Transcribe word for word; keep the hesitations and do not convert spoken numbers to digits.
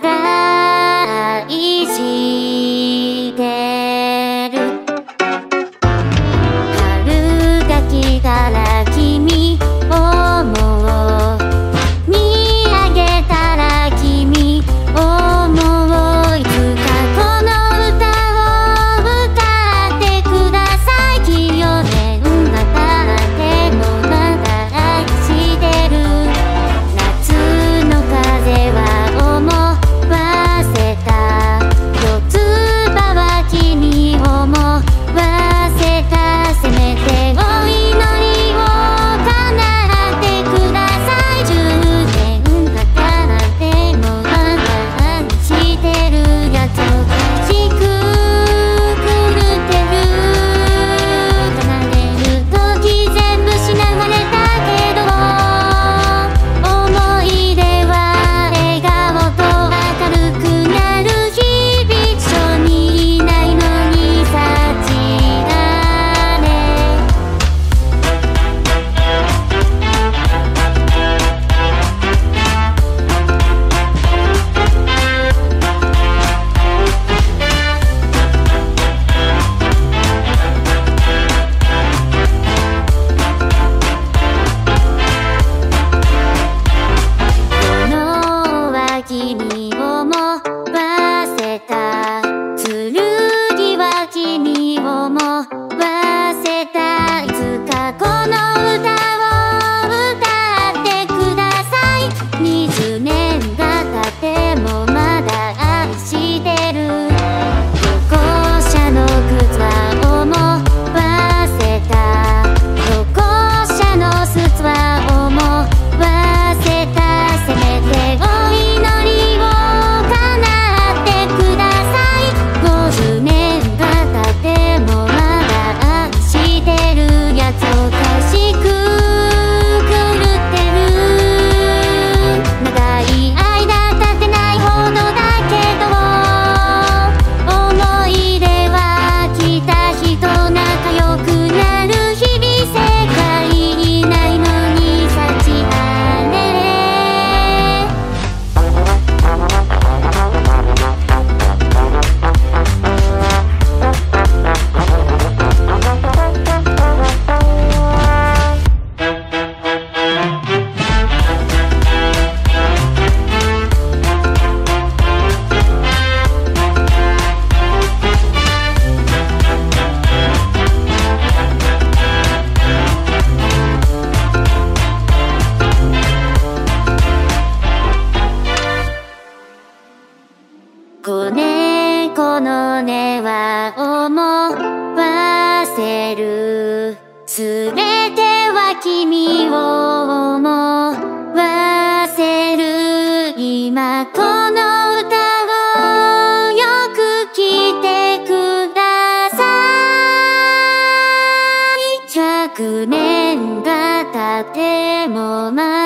互い知ってる。春が来たら君をもう見上げたら君をもういつかこの歌を歌ってください。きゅうねんがたってもまだ愛してる。夏の風は子猫の音は思わせる。すべては君を思わせる。今この歌をよく聴いてください。ひゃくねんが経ってもまだ